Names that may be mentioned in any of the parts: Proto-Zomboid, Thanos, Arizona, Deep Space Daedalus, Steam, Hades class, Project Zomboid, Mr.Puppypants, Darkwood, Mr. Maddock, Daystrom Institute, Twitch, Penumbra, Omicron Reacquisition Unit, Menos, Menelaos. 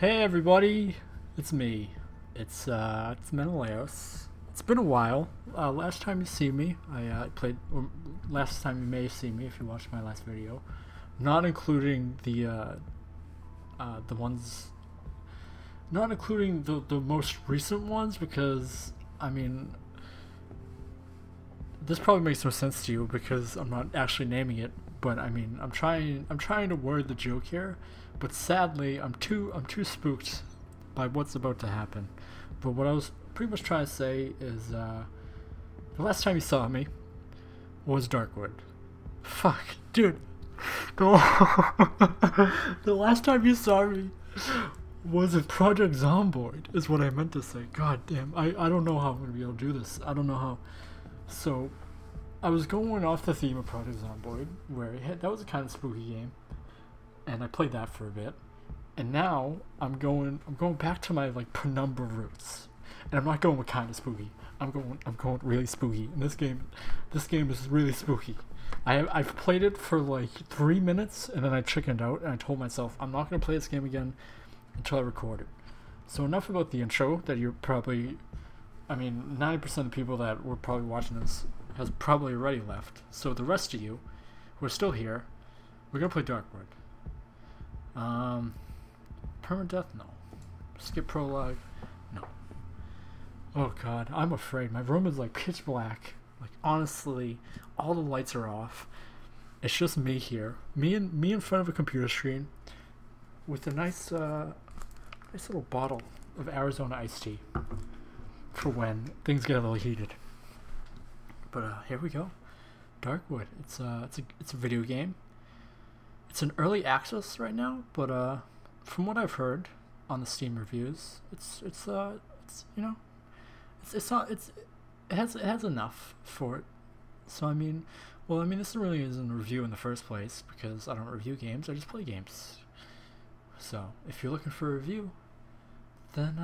Hey everybody, it's me. It's Menelaos. It's been a while. Last time you see me, last time you may have seen me if you watched my last video, not including the most recent ones, because I mean, this probably makes no sense to you because I'm not actually naming it, but I mean, I'm trying to word the joke here, but sadly I'm too spooked by what's about to happen. But what I was pretty much trying to say is the last time you saw me was Darkwood. Fuck, dude. No. The last time you saw me was in Project Zomboid is what I meant to say. God damn, I don't know how I'm gonna be able to do this. I don't know how. So, I was going off the theme of Project Zomboid, where that was a kind of spooky game, and I played that for a bit. And now I'm going back to my like Penumbra roots, and I'm not going with kind of spooky. I'm going really spooky. And this game is really spooky. I've played it for like 3 minutes, and then I chickened out, and I told myself I'm not gonna play this game again until I record it. So enough about the intro that you're probably. I mean, 90% of the people that were probably watching this has probably already left. So the rest of you who are still here, we're gonna play Darkwood. Permadeath? No. Skip prologue? No. Oh god, I'm afraid. My room is like pitch black. Like honestly, all the lights are off. It's just me here. Me in front of a computer screen with a nice nice little bottle of Arizona iced tea. For when things get a little heated, but here we go. Darkwood. It's a video game. It's an early access right now, but from what I've heard on the Steam reviews, it has enough for it. So I mean, this really isn't a review in the first place because I don't review games. I just play games. So if you're looking for a review, then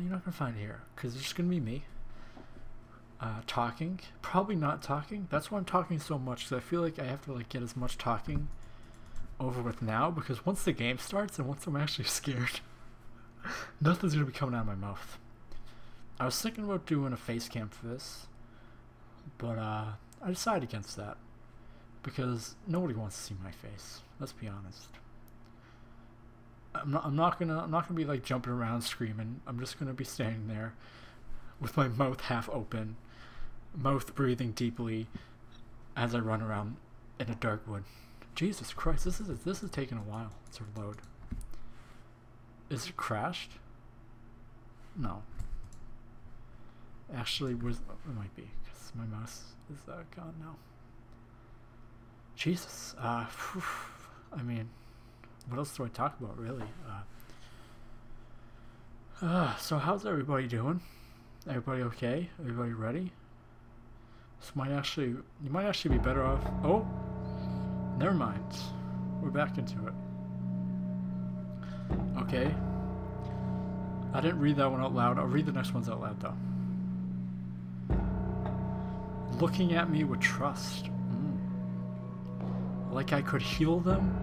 you're not gonna find it here because it's just gonna be me talking, probably not talking. That's why I'm talking so much, because I feel like I have to like get as much talking over with now, because once the game starts and once I'm actually scared, nothing's gonna be coming out of my mouth. I was thinking about doing a face cam for this, but I decided against that because nobody wants to see my face, let's be honest. I'm not gonna be like jumping around screaming. I'm just gonna be standing there with my mouth half open, mouth breathing deeply as I run around in a dark wood. Jesus Christ, this is taking a while to load. Is it crashed? No. Actually, it might be because my mouse is gone now. Jesus. Whew, I mean. What else do I talk about, really? So how's everybody doing? Everybody okay? Everybody ready? This might actually, you might actually be better off. Oh, never mind. We're back into it. Okay. I didn't read that one out loud. I'll read the next ones out loud, though. Looking at me with trust, like I could heal them.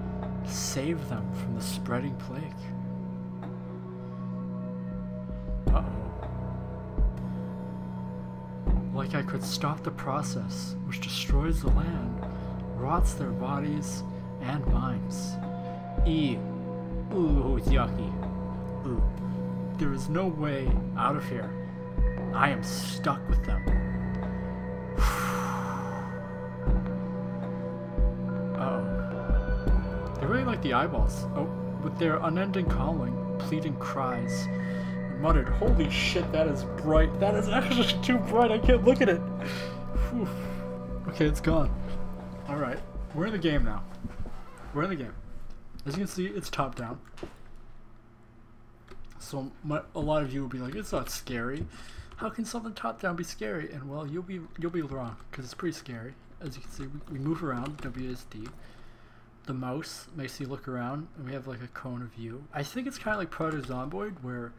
Save them from the spreading plague. Uh-oh. Like I could stop the process which destroys the land, rots their bodies and minds. E. Ooh, it's yucky. Ooh. There is no way out of here. I am stuck with them. The eyeballs, oh, with their unending calling, pleading cries, muttered, holy shit, that is bright. That is actually too bright. I can't look at it. Whew. Okay, it's gone. All right, we're in the game now. We're in the game. As you can see, it's top down. So a lot of you will be like, it's not scary. How can something top down be scary? And well, you'll be wrong, because it's pretty scary. As you can see, we move around. WSD. The mouse makes you look around, and we have like a cone of view. I think it's kind of like Proto-Zomboid, where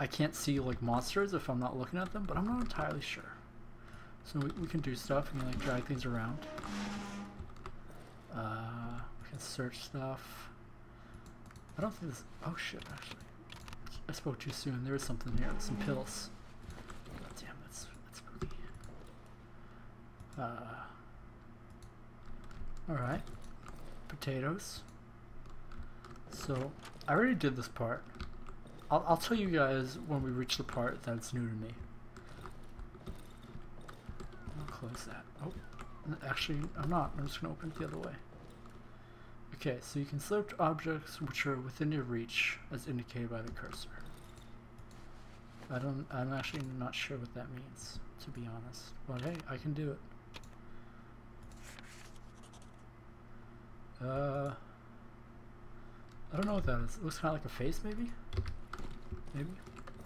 I can't see like monsters if I'm not looking at them, but I'm not entirely sure. So we can do stuff and like drag things around. We can search stuff. I don't think this. Oh shit! Actually, I spoke too soon. There was something here. Some pills. Damn, that's spooky. Alright. Potatoes. So, I already did this part. I'll tell you guys when we reach the part that's new to me. I'll close that. Oh, actually, I'm not. I'm just going to open it the other way. Okay, so you can select objects which are within your reach, as indicated by the cursor. I'm actually not sure what that means, to be honest. But hey, I can do it. I don't know what that is. It looks kind of like a face, maybe? Maybe?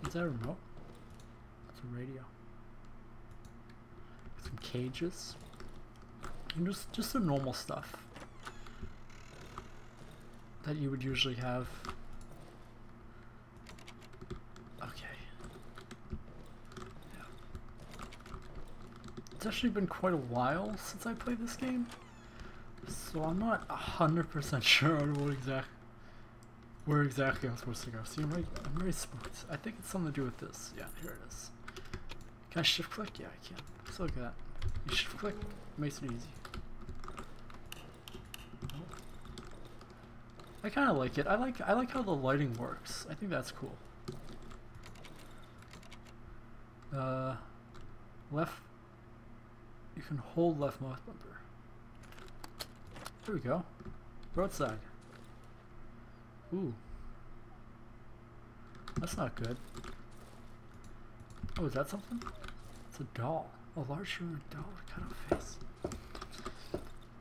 Is that a remote? It's a radio. Some cages. And just the normal stuff that you would usually have. Okay. Yeah. It's actually been quite a while since I played this game, so I'm not 100% sure where exactly I'm supposed to go. See, I'm very spooked. I think it's something to do with this. Yeah, here it is. Can I shift click? Yeah, I can. Let's look at that. You shift click, makes it easy. I kind of like it. I like how the lighting works. I think that's cool. Left. You can hold left mouse bumper. There we go. Roadside. Ooh. That's not good. Oh, is that something? It's a doll. A large human doll with a cut-off face.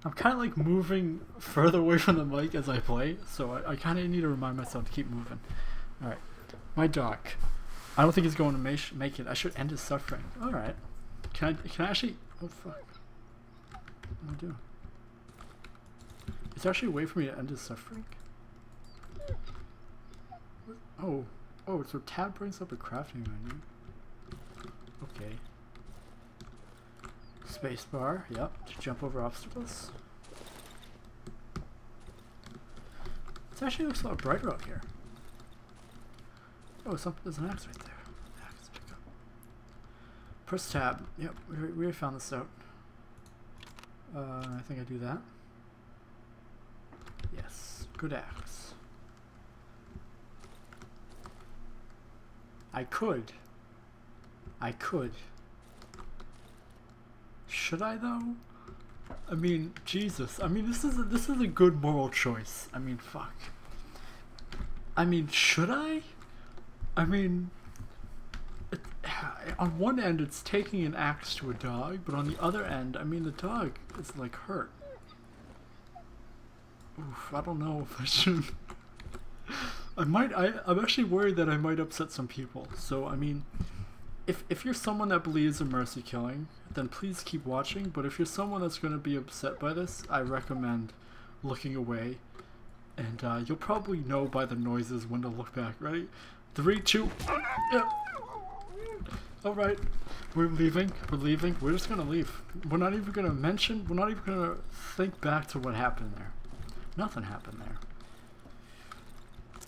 I'm kind of like moving further away from the mic as I play, so I kind of need to remind myself to keep moving. Alright, my doc. I don't think he's going to make it. I should end his suffering. Alright. Can I actually... Oh fuck. What am I doing? Is there actually a way for me to end his suffering? Oh. Oh, so tab brings up a crafting menu. Okay. Spacebar, yep, to jump over obstacles. This actually looks a lot brighter out here. Oh, something, there's an axe right there. Axe pick up. Press tab. Yep, we found this out. I think I do that. Yes, good axe. I could. Should I though? I mean, Jesus. I mean, this is a good moral choice. I mean, fuck. I mean, should I? I mean, on one end, it's taking an axe to a dog, but on the other end, I mean, the dog is like hurt. Oof, I don't know if I should. I might. I'm actually worried that I might upset some people. So I mean, if you're someone that believes in mercy killing, then please keep watching, but if you're someone that's going to be upset by this, I recommend looking away, and you'll probably know by the noises when to look back. Ready? 3, 2, yep. Alright, we're leaving, we're just going to leave. We're not even going to mention, we're not even going to think back to what happened there. Nothing happened there.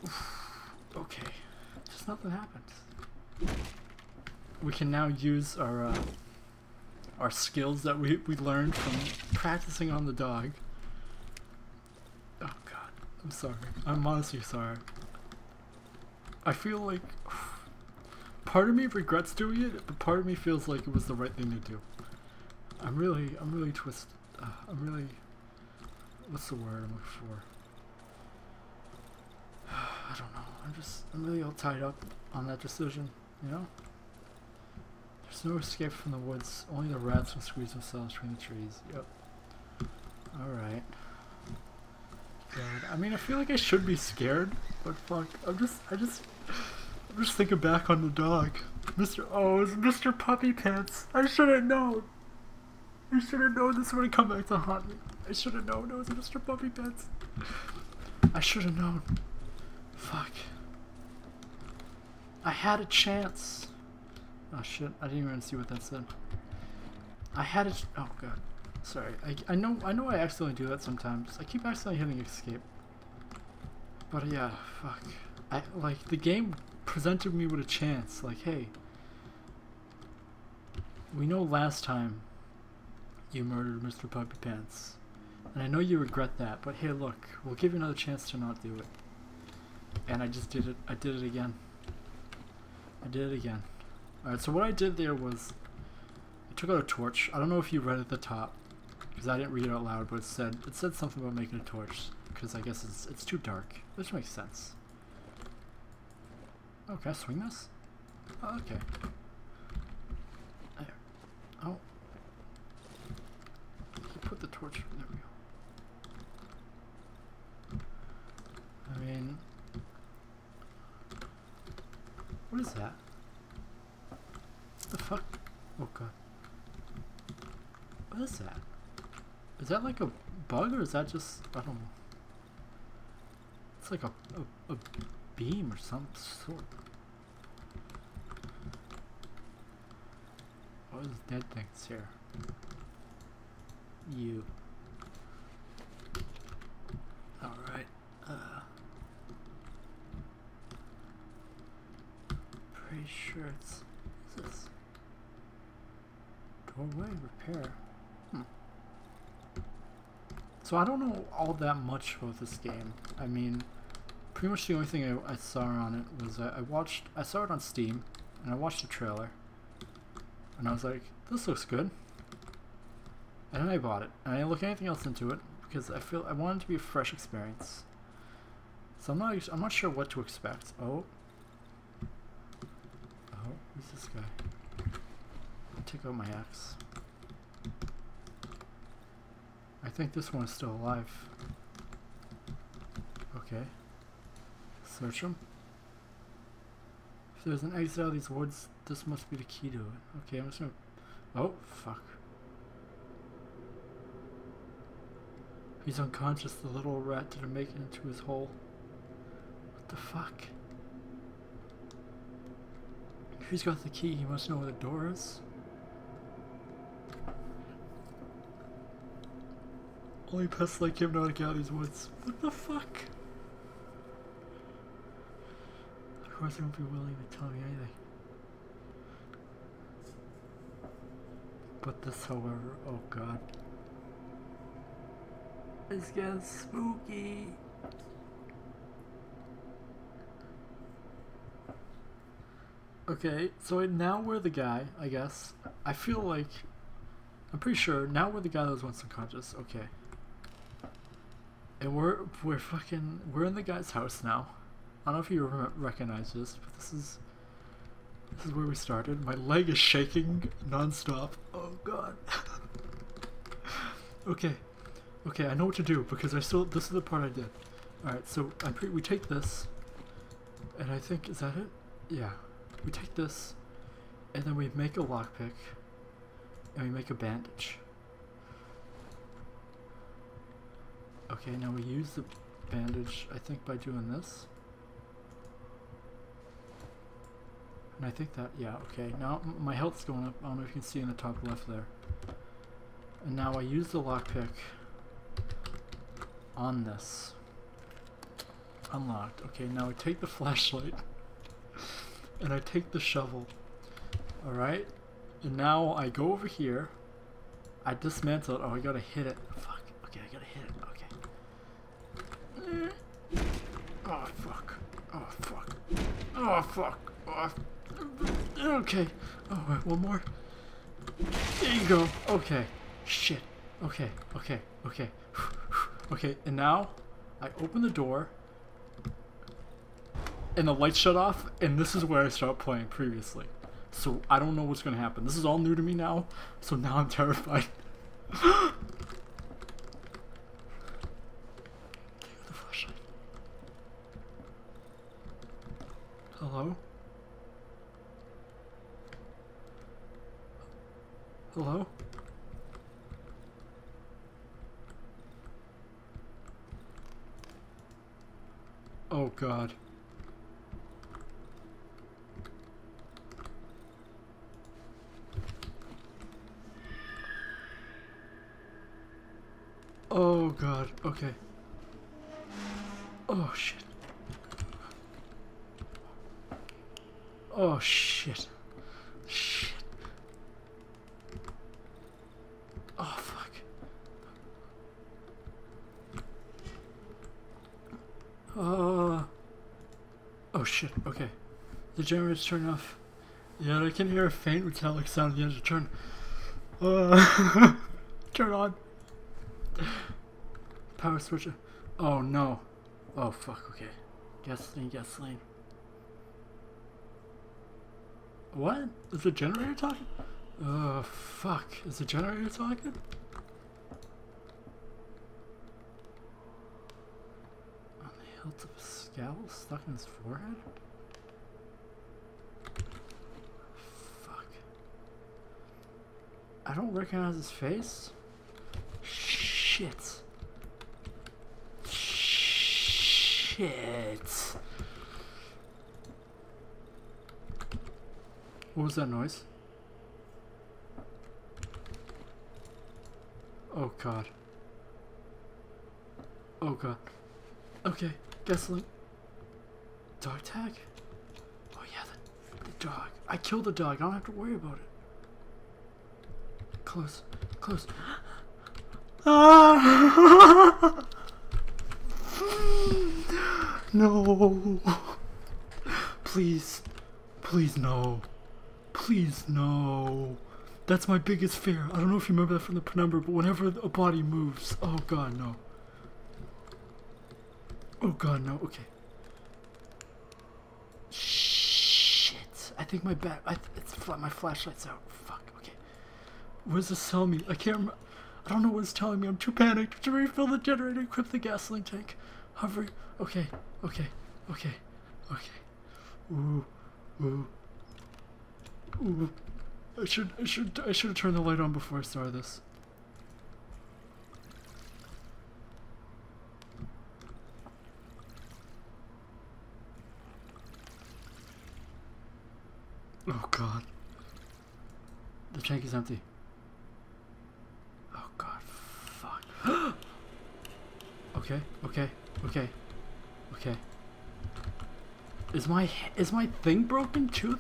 Oof. Okay, just nothing happened. We can now use our skills that we learned from practicing on the dog. Oh god, I'm sorry. I'm honestly sorry. I feel like... part of me regrets doing it, but part of me feels like it was the right thing to do. I'm really twisted. I'm really... what's the word I'm looking for? I don't know. I'm really all tied up on that decision, you know? There's no escape from the woods. Only the rats will squeeze themselves between the trees. Yep. Alright. God. I mean, I feel like I should be scared, but fuck. I'm just thinking back on the dog. It's Mr. Puppy Pants. I should have known. I should have known this would come back to haunt me. I should have known it was Mr. Puppy Pants. I should have known. Fuck. I had a chance. Oh shit, I didn't even see what that said. I had it. Oh god. Sorry. I know I accidentally do that sometimes. I keep accidentally hitting escape. But yeah, fuck. Like, the game presented me with a chance. Like, hey, we know last time you murdered Mr. Puppy Pants, and I know you regret that, but hey, look, we'll give you another chance to not do it. And I just did it. I did it again. I did it again. Alright, so what I did there was I took out a torch. I don't know if you read at the top, because I didn't read it out loud, but it said something about making a torch, because I guess it's too dark, which makes sense. Oh, can I swing this? Oh, okay. There. Oh. You put the torch. There we go. I mean, what is that? What the fuck? Oh god. What is that? Is that like a bug, or is that just, I don't know. It's like a beam or some sort. What is dead things here? You. Alright. Pretty sure it's this doorway repair. So I don't know all that much about this game. I mean, pretty much the only thing I saw on it was I saw it on Steam, and I watched the trailer, and I was like, this looks good. And then I bought it, and I didn't look anything else into it because I wanted it to be a fresh experience. So I'm not sure what to expect. Oh, who's this guy? I'll take out my axe. I think this one is still alive. Okay. Search him. If there's an exit out of these woods, this must be the key to it. Okay, I'm just gonna... Oh, fuck. He's unconscious. The little rat didn't make it into his hole. What the fuck? If he's got the key, he must know where the door is. Only pests like him know how to get out of these woods. What the fuck? Of course, they won't be willing to tell me anything. But this, however, oh god, it's getting spooky. Okay, so now we're the guy, I guess. I feel like, I'm pretty sure now we're the guy that was once unconscious. Okay. And we're in the guy's house now. I don't know if you recognize this, but this is where we started. My leg is shaking nonstop. Oh god. Okay, I know what to do because this is the part I did. All right, so we take this, and I think, is that it? Yeah, we take this, and then we make a lockpick, and we make a bandage. Okay, now we use the bandage, I think, by doing this. And I think that, yeah, okay. Now my health's going up. I don't know if you can see in the top left there. And now I use the lockpick on this. Unlocked. Okay, now I take the flashlight and I take the shovel. Alright. And now I go over here. I dismantle it. Oh, I gotta hit it. Fuck. Okay, I gotta hit it. Oh fuck! Oh fuck! Oh fuck! Oh, okay. Oh, wait, one more. There you go. Okay. Shit. Okay. Okay. Okay. Okay. And now, I open the door, and the lights shut off. And this is where I start playing previously. So I don't know what's gonna happen. This is all new to me now. So now I'm terrified. Hello? Hello? Oh god. Oh god, okay. Oh shit. Oh, shit. Shit. Oh, fuck. Oh, shit. Okay. The generator's turned off. Yeah, I can hear a faint metallic sound at the end of the turn. Turn on. Power switcher. Oh, no. Oh, fuck. Okay. Gasoline, gasoline. What? Is the generator talking? Oh, fuck. Is the generator talking? On the hilt of a scowl stuck in his forehead? Fuck. I don't recognize his face? Shit. Shit. What was that noise? Oh god. Oh god. Okay, gasoline. Dog tag? Oh yeah, the dog. I killed the dog. I don't have to worry about it. Close. Close. Ah! No. Please. Please no. Please, no. That's my biggest fear. I don't know if you remember that from the Penumbra, but whenever a body moves... Oh, God, no. Oh, God, no. Okay. Shit. I think my bat... my flashlight's out. Fuck, okay. What does this tell me? I can't remember... I don't know what it's telling me. I'm too panicked to refill the generator, equip the gasoline tank. Hovering. Okay. Okay. Okay. Okay. Ooh. Ooh. Ooh, I should have turned the light on before I started this. Oh god. The tank is empty. Oh god, fuck. Okay, okay, okay, okay. Is my thing broken too?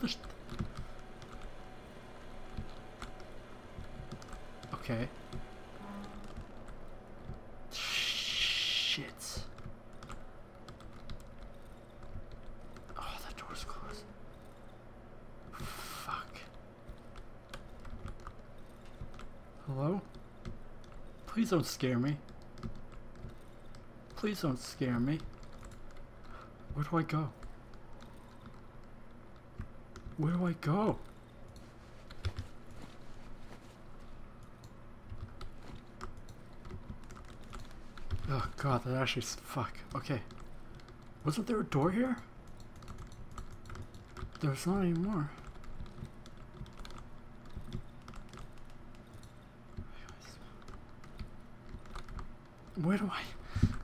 Okay. Shit. Oh, that door's closed. Fuck. Hello? Please don't scare me. Please don't scare me. Where do I go? Where do I go? Oh god, that actually fuck. Okay. Wasn't there a door here? There's not anymore. Where do I?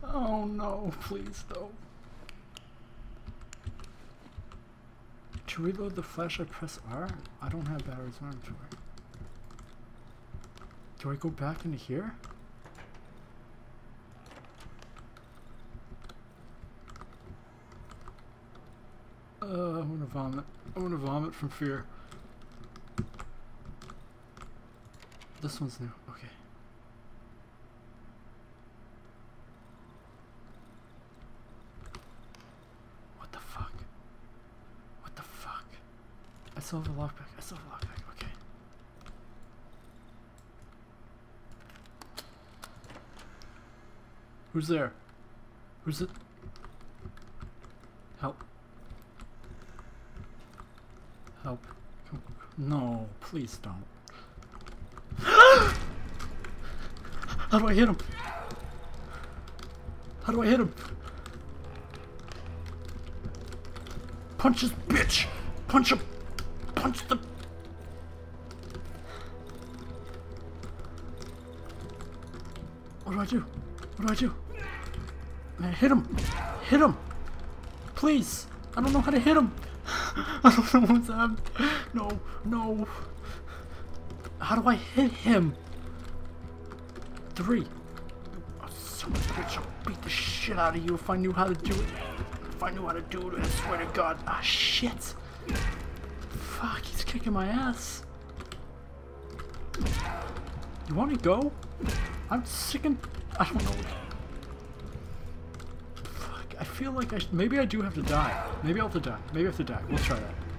Oh no, please though. To reload the flashlight, press R? I don't have batteries on me. Do I go back into here? I'm gonna vomit. I'm gonna vomit from fear. This one's new. Okay. What the fuck? What the fuck? I still have a lockpick. I still have a lockpick. Okay. Who's there? Who's it? Help. Help. No, please don't. How do I hit him? How do I hit him? Punch this bitch! Punch him! Punch the... What do I do? What do I do? Man, hit him! Hit him! Please! I don't know how to hit him! I don't know what's happening. No, no. How do I hit him? Three. Oh, son of a bitch, I'll beat the shit out of you if I knew how to do it. If I knew how to do it, I swear to God. Ah, shit. Fuck, he's kicking my ass. You want to go? I'm sick and... I don't know. Fuck, I feel like I... Maybe I do have to die. Maybe I have to die. Maybe I have to die. We'll try that.